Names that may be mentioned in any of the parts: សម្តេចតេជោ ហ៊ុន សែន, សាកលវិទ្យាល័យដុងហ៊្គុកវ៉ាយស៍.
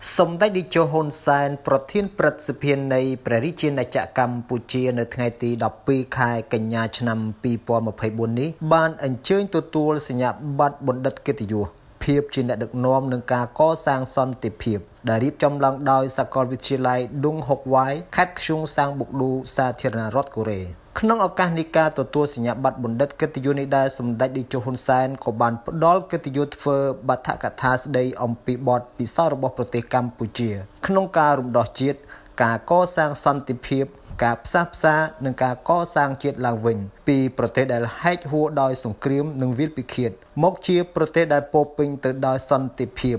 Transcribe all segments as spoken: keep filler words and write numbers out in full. Some day cho hôn sàn protein precipian này prerichin là chạm Campuchia nơi ngày tì đọc pi khai cảnh nhà chăn pi po mà phải buồn ní ban ảnh chơi tu tu sinh nhạc bắt bận đất kia tiêu phiệp trên đã được nom nâng ca có sang son tiệp phiệp đã rip trong lòng đòi sa còn vị lại đúng học vái khách xuống sang bục đu sa thiên là rót Koreaក្នុងឱកាសនៃការទទួលសញ្ញាបត្របណ្ឌិតកិត្តិយសនេះដែរសម្ដេចតេជោហ៊ុនសែនក៏បានផ្ដល់កិត្តិយសធ្វើបទកថាស្ដីអំពីបទពិសោធន៍របស់ប្រទេសកម្ពុជាក្នុងការរំដោះជាតិការកសាងសន្តិភាពការផ្សះផ្សានិងការកសាងជាតិឡើងវិញពីប្រទេសដែលហែកហួរដោយសង្គ្រាមនិងវាលពិឃាតមកជាប្រទេសដែលពោរពេញទៅដោយសន្តិភាព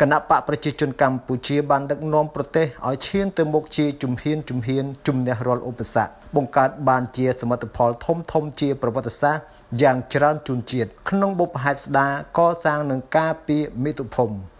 គណៈបកប្រជាជនកម្ពុជាបានដឹកនាំប្រទេសឲ្យឈានទៅមុខជាជំហានជំហានជំនះរាល់ឧបសគ្គបង្កើតបានជាសមិទ្ធផលធំធំជាប្រវត្តិសាស្ត្រយ៉ាងច្រើនជូនជាតិក្នុងបុព្វហេតុស្ដារកសាងនិងការពារមាតុភូមិ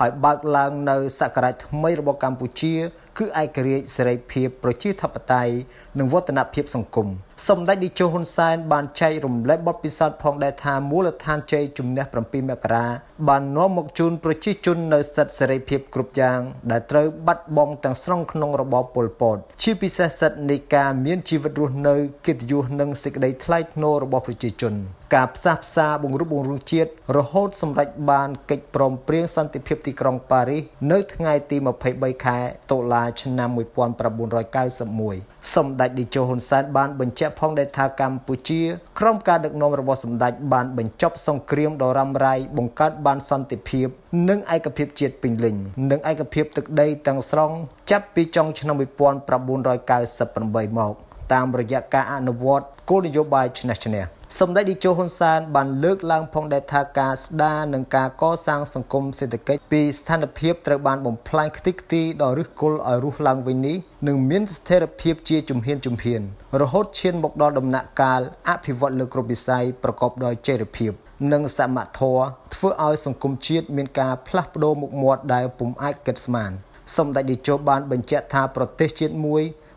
ហើយបើកឡើងនៅសករាជថ្មីរបស់កម្ពុជាគឺឯករាជ្យសេរីភាពប្រជាធិបតេយ្យនិងវឌ្ឍនភាពសង្គមសម្ដេចតេជោហ៊ុនសែនបានចែករំលែកបទពិសោធន៍ផងដែរថាមូលដ្ឋានជ័យជំនះប្រាំពីរមករាបាននាំមកជូនប្រជាជននៅសិទ្ធិសេរីភាពគ្រប់យ៉ាងដែលត្រូវបាត់បង់ទាំងស្រុងក្នុងរបបប៉ុលពតជាពិសេសសិទ្ធិនៃការមានជីវិតរស់នៅកិត្តិយសនិងសេចក្តីថ្លៃថ្នូររបស់ប្រជាជនការផ្សះផ្សាបង្រួបបង្រួមជាតិរហូតសម្រេចបានកិច្ចព្រមព្រៀងសន្តិភាពទីក្រុងប៉ារីសនៅថ្ងៃទីប្រាំបីខែតុលាឆ្នាំ១៩៩១សម្ដេចតេជោហ៊ុនសែនបានបញ្ជាក់ផងដែរថាកម្ពុជាក្រោមការដឹកនាំរបស់សម្ដេចបានបញ្ចប់សង្គ្រាមដ៏រ៉ាំរ៉ៃបង្កើតបានសន្តិភាពនិងឯកភាពជាតិពេញលេញនិងឯកភាពទឹកដីទាំងស្រុងចាប់ពីចុងឆ្នាំ១៩៩៨មកតាមរយៈការអនុវត្តគោលនយោបាយឆ្នះឆ្នះសម្ដេចតេជោហ៊ុនសែនបានលើកឡើងផងដែរថាការស្ដារនិងការកសាងសង្គមសេដ្ឋកិច្ចពីស្ថានភាពត្រូវបានបំផ្លាញខ្ទេចខ្ទីដល់ឫសគល់ឲ្យរស់ឡើងវិញនេះនឹងមានស្ថិរភាពជាជំហានជំហានរហូតឈានមកដល់ដំណាក់កាលអភិវឌ្ឍលើគ្រប់វិស័យប្រកបដោយចីរភាពនិងសមធម៌ធ្វើឲ្យសង្គមជាតិមានការផ្លាស់ប្ដូរមុខមាត់ដែលពុំអាចកាត់ស្មានសម្ដេចតេជោបានបញ្ជាក់ថាប្រទេសជាតិមួយ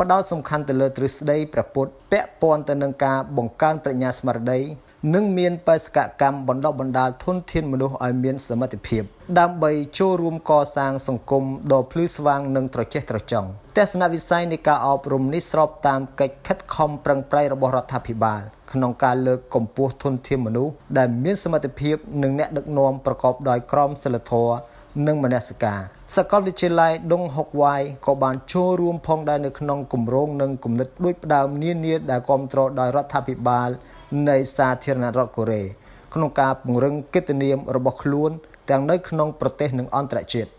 ផ្ដោតសំខាន់ទៅលើទ្រឹស្ដីព្រះពុទ្ធពាក់ព័ន្ធទៅនឹងការបង្កើនប្រាជ្ញាស្មារតីនិងមានបេសកកម្មបណ្ដុះបណ្ដាលធនធានមនុស្សឲ្យមានសមត្ថភាពដើម្បីចូលរួមកសាងសង្គមដ៏ភ្លឺស្វាងនិងត្រចះត្រចង់ទស្សនវិស័យនៃការអប់រំនេះស្របតាមកិច្ចខិតខំប្រឹងប្រែងរបស់រដ្ឋាភិបាលក្នុងការលើកកម្ពស់ធនធានមនុស្សដែលមានសមត្ថភាពនិងអ្នកដឹកនាំប្រកបដោយក្រមសីលធម៌និងមនសិការសាកលវិទ្យាល័យដុងហុកវ៉ៃក៏បានចូលរួមផងដែរនៅក្នុងគម្រោងនិងគំនិតដូចផ្ដើមនានាដែលគ្រប់គ្រងដោយរដ្ឋាភិបាលនៃសាធារណរដ្ឋកូរ៉េក្នុងការពង្រឹងកិត្តិនាមរបស់ខ្លួនទាំងនៅក្នុងប្រទេសនិងអន្តរជាតិ